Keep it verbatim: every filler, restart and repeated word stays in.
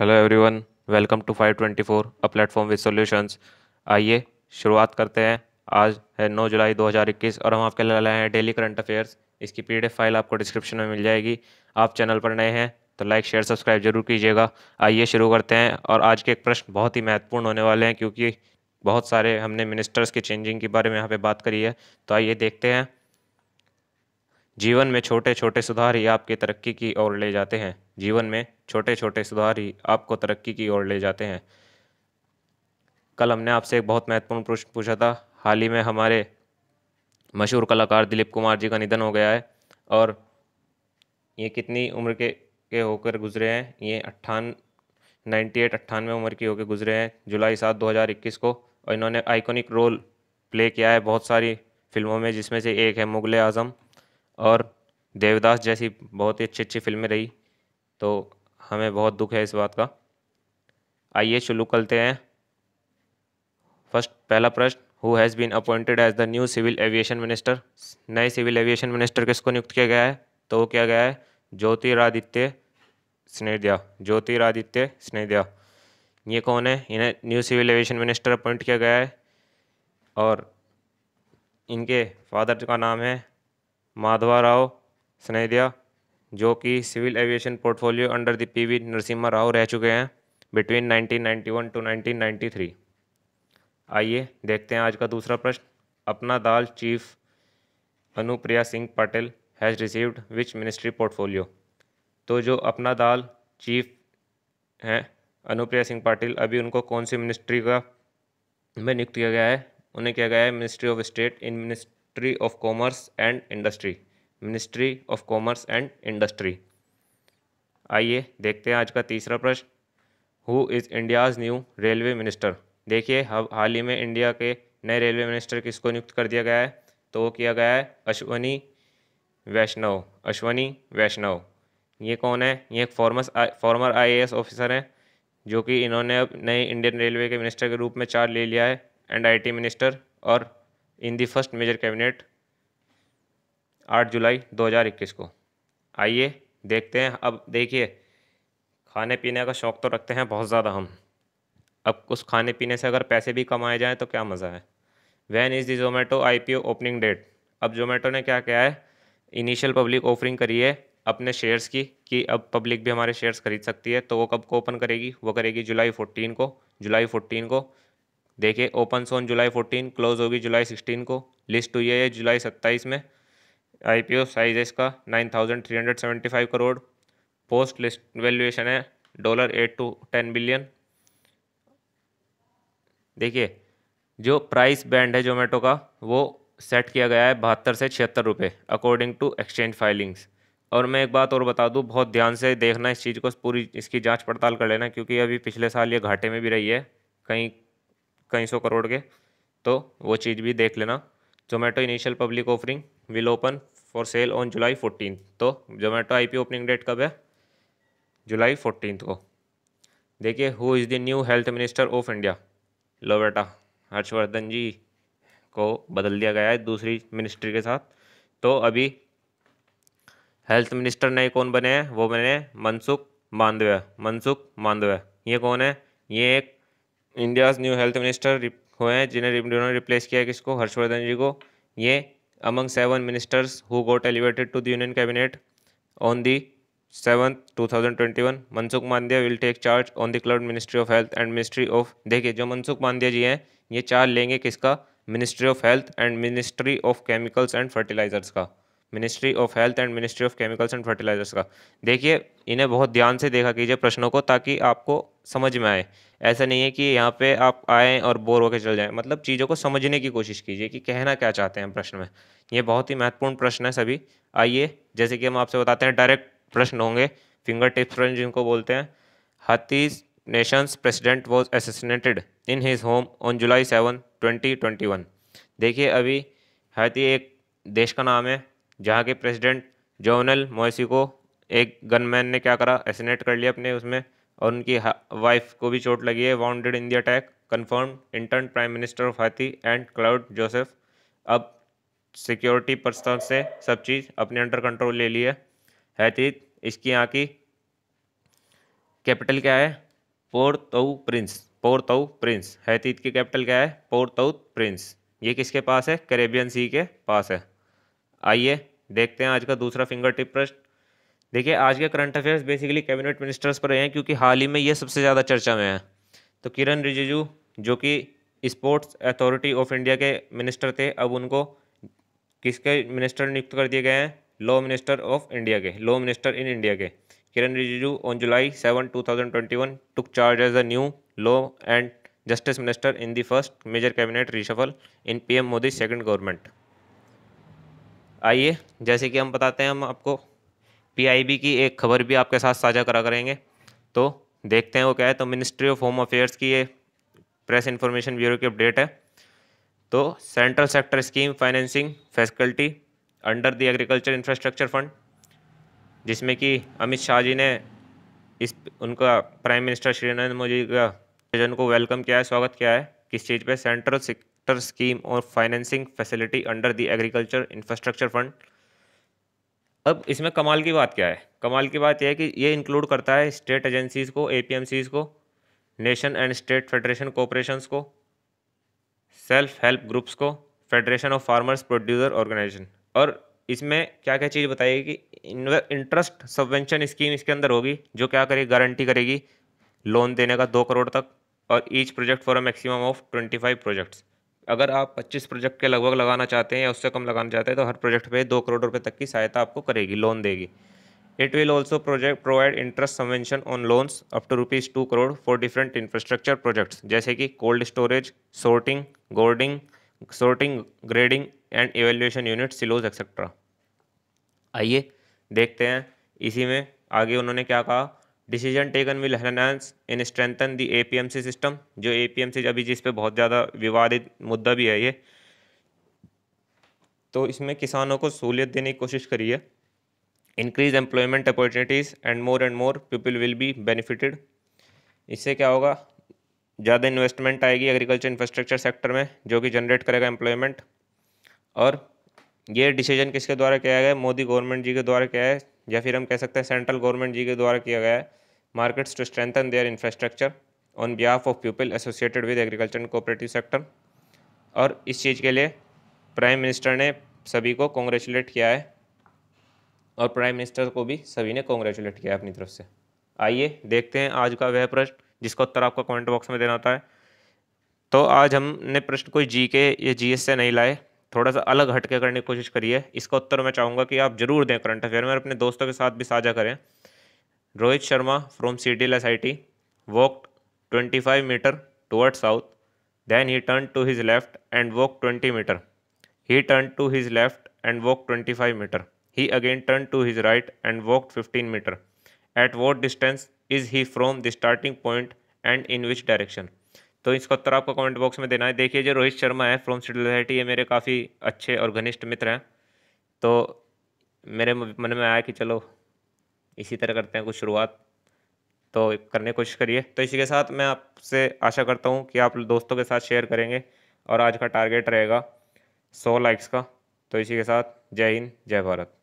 Hello everyone, welcome to five twenty four a platform with solutions. आइए शुरुआत करते हैं। आज है नौ जुलाई दो हज़ार इक्कीस और हम आपके लिए लाए हैं डेली करंट अफेयर्स। इसकी पीडीएफ फाइल आपको डिस्क्रिप्शन में मिल जाएगी। आप चैनल पर नए हैं तो लाइक शेयर सब्सक्राइब जरूर कीजिएगा। आइए शुरू करते हैं। और आज के एक प्रश्न बहुत ही महत्वपूर्ण होने वाले हैं, क्योंकि बहुत सारे हमने मिनिस्टर्स की चेंजिंग के बारे में यहाँ पर बात करी है। तो आइए देखते हैं। जीवन में छोटे छोटे सुधार ही आपकी तरक्की की ओर ले जाते हैं। जीवन में छोटे छोटे सुधार ही आपको तरक्की की ओर ले जाते हैं। कल हमने आपसे एक बहुत महत्वपूर्ण प्रश्न पूछा था। हाल ही में हमारे मशहूर कलाकार दिलीप कुमार जी का निधन हो गया है और ये कितनी उम्र के के होकर गुजरे हैं। ये अट्ठान नाइन्टी एट अट्ठानवे उम्र की होकर गुजरे हैं जुलाई सात दो हज़ार इक्कीस को। और इन्होंने आइकॉनिक रोल प्ले किया है बहुत सारी फिल्मों में, जिसमें से एक है मुग़ल-ए आज़म और देवदास जैसी बहुत ही अच्छी अच्छी फिल्में रही। तो हमें बहुत दुख है इस बात का। आइए शुरू करते हैं। फर्स्ट पहला प्रश्न, who has been appointed as the new civil aviation minister. नए सिविल एविएशन मिनिस्टर किसको नियुक्त किया गया है? तो क्या गया है ज्योतिरादित्य सिंधिया। ज्योतिरादित्य सिंधिया ये कौन है? इन्हें new civil aviation minister appoint किया गया है। और इनके फादर का नाम है माधवा राव स्नेदिया, जो कि civil aviation portfolio under the PV Narasimha Rao रह चुके हैं between nineteen ninety one to nineteen ninety three. आइए देखते हैं आज का दूसरा प्रश्न। Apna Dal chief Anupriya Singh Patel has received which ministry portfolio. तो जो अपना दाल चीफ हैं अनुप्रिया सिंह पाटिल, अभी उनको कौन सी मिनिस्ट्री का में नियुक्त किया गया है? उन्हें किया गया है ministry of state in ministry ministry of commerce and industry. Ministry of commerce and industry. आइए देखते हैं आज का तीसरा प्रश्न। Who is India's new railway minister. देखिए हाल ही में इंडिया के नए रेलवे मिनिस्टर किसको नियुक्त कर दिया गया है? तो वो किया गया है अश्वनी वैष्णव। अश्वनी वैष्णव ये कौन है? ये एक formers former I A S officer हैं, जो कि इन्होंने अब नए इंडियन रेलवे के मिनिस्टर के रूप में चार्ज ले लिया है एंड आई टी मिनिस्टर और in the first major cabinet आठ जुलाई दो हज़ार इक्कीस को। आइए देखते हैं। अब देखिए, खाने पीने का शौक़ तो रखते हैं बहुत ज़्यादा हम। अब उस खाने पीने से अगर पैसे भी कमाए जाएँ तो क्या मज़ा है। When is the Zomato I P O opening date. अब जोमेटो ने क्या किया है? इनिशियल पब्लिक ऑफरिंग करी है अपने शेयर्स की, कि अब पब्लिक भी हमारे शेयर्स खरीद सकती है। तो वो कब को ओपन करेगी? वो करेगी जुलाई फोर्टीन को। जुलाई फोर्टीन को देखिए, open on July fourteen, close होगी जुलाई सिक्सटीन को। लिस्ट हुई है जुलाई सत्ताईस में। आईपीओ साइज है इसका nine thousand three hundred seventy five crore. Post list valuation है dollar eight to ten billion. देखिए जो प्राइस बैंड है जोमेटो का, वो सेट किया गया है बहत्तर से छिहत्तर रुपये अकॉर्डिंग टू एक्सचेंज फाइलिंग्स। और मैं एक बात और बता दूं, बहुत ध्यान से देखना इस चीज़ को, पूरी इसकी जाँच पड़ताल कर लेना, क्योंकि अभी पिछले साल ये घाटे में भी रही है कहीं कई सौ करोड़ के। तो वो चीज़ भी देख लेना। Zomato initial public offering will open for sale on July fourteen. तो जोमेटो आईपीओ ओपनिंग डेट कब है? जुलाई फोर्टीन को। देखिए who is the new health minister of India. लो बेटा, हर्षवर्धन जी को बदल दिया गया है दूसरी मिनिस्ट्री के साथ। तो अभी हेल्थ मिनिस्टर नए कौन बने हैं? वो बने हैं मनसुख मांडविया। मनसुख मांडविया ये कौन है? ये एक इंडियाज़ न्यू हेल्थ मिनिस्टर हुए हैं, जिन्हें उन्होंने रिप्लेस किया किसको? हर्षवर्धन जी को। ये among seven ministers who got elevated to the union cabinet on the seventh two thousand twenty one. Mansukh Mandaviya will take charge on the cloud ministry of health and ministry of. देखिए जो मनसुख मांडविया जी हैं, ये चार्ज लेंगे किसका? Ministry of health and ministry of chemicals and fertilisers का। Ministry of health and ministry of chemicals and fertilisers का। देखिए इन्हें बहुत ध्यान से देखा कीजिए प्रश्नों को, ताकि आपको समझ में आए। ऐसा नहीं है कि यहाँ पे आप आएँ और बोर होकर चल जाएं। मतलब चीज़ों को समझने की कोशिश कीजिए कि कहना क्या चाहते हैं प्रश्न में। ये बहुत ही महत्वपूर्ण प्रश्न है सभी। आइए, जैसे कि हम आपसे बताते हैं, डायरेक्ट प्रश्न होंगे, फिंगर टिप्स प्रश्न जिनको बोलते हैं। Haiti's Nations president was assassinated in his home on July seven twenty twenty one देखिए अभी हाथी एक देश का नाम है जहाँ के प्रेसिडेंट जोवेनल मोइसी को एक गनमैन ने क्या करा? एसेसिनेट कर लिया अपने उसमें, और उनकी वाइफ को भी चोट लगी है। Wounded in the attack, confirm interim prime minister of Haiti and Claude Joseph. अब सिक्योरिटी पर्सन से सब चीज़ अपने अंडर कंट्रोल ले ली है। हाइटी इसकी यहाँ की कैपिटल क्या है? पोर्ट-au-प्रिंस, पोर्ट-au-प्रिंस, हैती की कैपिटल क्या है? पोर्ट-au-प्रिंस। ये किसके पास है? कैरेबियन सी के पास है। आइए देखते हैं आज का दूसरा फिंगर टिप प्रश्न। देखिए आज के current affairs basically cabinet ministers पर हैं क्योंकि हाल ही में ये सबसे ज़्यादा चर्चा में है। तो किरण रिजिजू जो कि स्पोर्ट्स अथॉरिटी ऑफ इंडिया के मिनिस्टर थे, अब उनको किसके मिनिस्टर नियुक्त कर दिए गए हैं? लॉ मिनिस्टर ऑफ इंडिया के, लॉ मिनिस्टर इन इंडिया के। Kiren Rijiju on July seven two thousand twenty one took charge as a new law and justice minister in the first major cabinet reshuffle in PM Modi second government. आइए जैसे कि हम बताते हैं, हम आपको पीआईबी की एक खबर भी आपके साथ साझा करा करेंगे, तो देखते हैं वो क्या है। तो मिनिस्ट्री ऑफ होम अफेयर्स की ये प्रेस इन्फॉर्मेशन ब्यूरो की अपडेट है। तो central sector scheme financing facility under the agriculture infrastructure fund, जिसमें कि अमित शाह जी ने इस उनका प्राइम मिनिस्टर श्री नरेंद्र मोदी का जन को वेलकम किया है, स्वागत किया है। किस चीज़ पे? सेंट्रल सेक्टर स्कीम और financing facility under the agriculture infrastructure fund. अब इसमें कमाल की बात क्या है? कमाल की बात यह है कि ये इंक्लूड करता है स्टेट एजेंसीज़ को, एपीएमसीज़ को, nation and state federation corporations को, सेल्फ हेल्प ग्रुप्स को, federation of farmers producer organisation. और इसमें क्या क्या चीज़ बताइए कि इंटरेस्ट सबवेंशन स्कीम इसके अंदर होगी जो क्या करेगी? गारंटी करेगी लोन देने का दो करोड़ तक, और each project for a maximum of twenty five projects. अगर आप पच्चीस प्रोजेक्ट के लगभग लगाना चाहते हैं या उससे कम लगाना चाहते हैं तो हर प्रोजेक्ट पे दो करोड़ रुपए तक की सहायता आपको करेगी, लोन देगी। It will also project provide interest subvention on loans up to rupees two crore for different infrastructure projects, जैसे कि cold storage, sorting grading sorting grading and evaluation unit, silos etcetera. आइए देखते हैं इसी में आगे उन्होंने क्या कहा। Decision taken will enhance in strengthen the APMC system, जो एपीएमसी अभी जिस पे बहुत ज़्यादा विवादित मुद्दा भी है ये, तो इसमें किसानों को सहूलियत देने की कोशिश करी है। Increase employment opportunities and more and more people will be benefited. इससे क्या होगा? ज़्यादा इन्वेस्टमेंट आएगी एग्रीकल्चर इंफ्रास्ट्रक्चर सेक्टर में, जो कि जनरेट करेगा एम्प्लॉयमेंट। और ये डिसीजन किसके द्वारा किया गया है? मोदी गवर्नमेंट जी के द्वारा किया है, या फिर हम कह सकते हैं सेंट्रल गवर्नमेंट जी के द्वारा किया गया है। Markets to strengthen their infrastructure on behalf of people associated with agriculture and cooperative sector. और इस चीज़ के लिए प्राइम मिनिस्टर ने सभी को कॉन्ग्रेचुलेट किया है, और प्राइम मिनिस्टर को भी सभी ने कॉन्ग्रेचुलेट किया है अपनी तरफ से। आइए देखते हैं आज का वह प्रश्न जिसका उत्तर आपको कमेंट बॉक्स में देना होता है। तो आज हमने प्रश्न कोई जी के या जी एस से नहीं लाए, थोड़ा सा अलग हटके करने की कोशिश करिए। इसका उत्तर मैं चाहूँगा कि आप जरूर दें करंट अफेयर में, और अपने दोस्तों के साथ भी साझा करें। Rohit Sharma from C D L S I T walk twenty five metre toward south, then he turn to his left and walk twenty metre, he turn to his left and walk twenty five metre, he again turn to his right and walk fifteen metre. At what distance is he from the starting point and in which direction? तो इसका उत्तर आपको comment box में देना है। देखिए जो रोहित शर्मा है from city society, ये मेरे काफ़ी अच्छे और घनिष्ठ मित्र हैं, तो मेरे मन में आया कि चलो इसी तरह करते हैं कुछ शुरुआत, तो करने की कोशिश करिए। तो इसी के साथ मैं आपसे आशा करता हूँ कि आप दोस्तों के साथ शेयर करेंगे, और आज का टारगेट रहेगा सौ लाइक्स का। तो इसी के साथ जय हिंद, जय भारत।